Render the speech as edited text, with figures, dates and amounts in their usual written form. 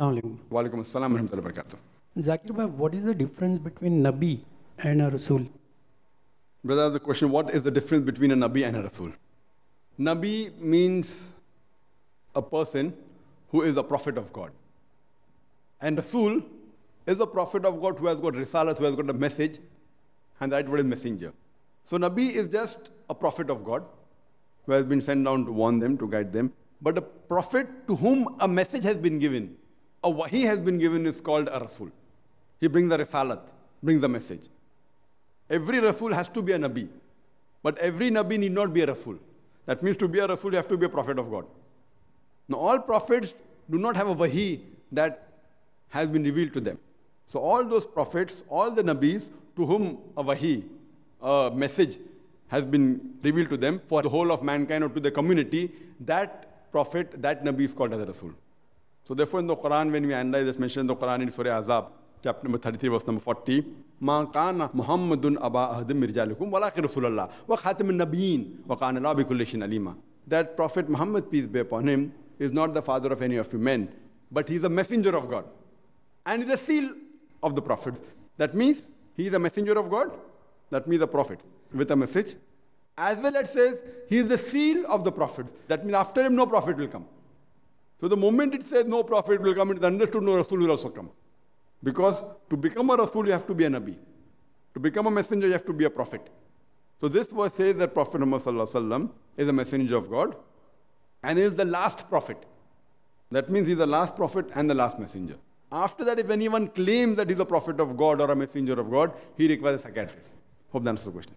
Assalamualaikum. Walaikum assalam warahmatullahi wabarakatuh. Zakir bhai, what is the difference between Nabi and a Rasul? Brother, the question, what is the difference between a Nabi and a Rasul? Nabi means a person who is a prophet of God. And Rasul is a prophet of God who has got Risalat, who has got a message, and the right word is messenger. So Nabi is just a prophet of God who has been sent down to warn them, to guide them. But a prophet to whom a message has been given, a wahi has been given, is called a Rasul. He brings a Risalat, brings a message. Every Rasul has to be a Nabi. But every Nabi need not be a Rasul. That means to be a Rasul, you have to be a prophet of God. Now all prophets do not have a wahi that has been revealed to them. So all those prophets, all the Nabis to whom a wahi, a message has been revealed to them for the whole of mankind or to the community, that prophet, that Nabi is called as a Rasul. So therefore in the Quran, when we analyze, it's mentioned in the Quran in Surah Azab, chapter number 33, verse number 40, مَا كَانَ مُحَمَّدٌ أَبَا أَهْدٍ مِرْجَالِكُمْ وَلَاكِ رَسُولَ اللَّهِ وَخَاتِمِ النَّبِيِّينَ وَكَانَ اللَّهُ بِكُلِّ شَيْءٍ عَلِيمًا. That Prophet Muhammad, peace be upon him, is not the father of any of you men, but he is a messenger of God. And is a seal of the prophets. That means he is a messenger of God. That means a prophet with a message. As well it says he is the seal of the prophets. That means after him no prophet will come. So the moment it says no prophet will come, it is understood no Rasul will also come. Because to become a Rasul you have to be a Nabi. To become a messenger you have to be a prophet. So this verse says that Prophet Muhammad is a messenger of God and is the last prophet. That means he is the last prophet and the last messenger. After that, if anyone claims that he's a prophet of God or a messenger of God, he requires a psychiatrist. Hope that answers the question.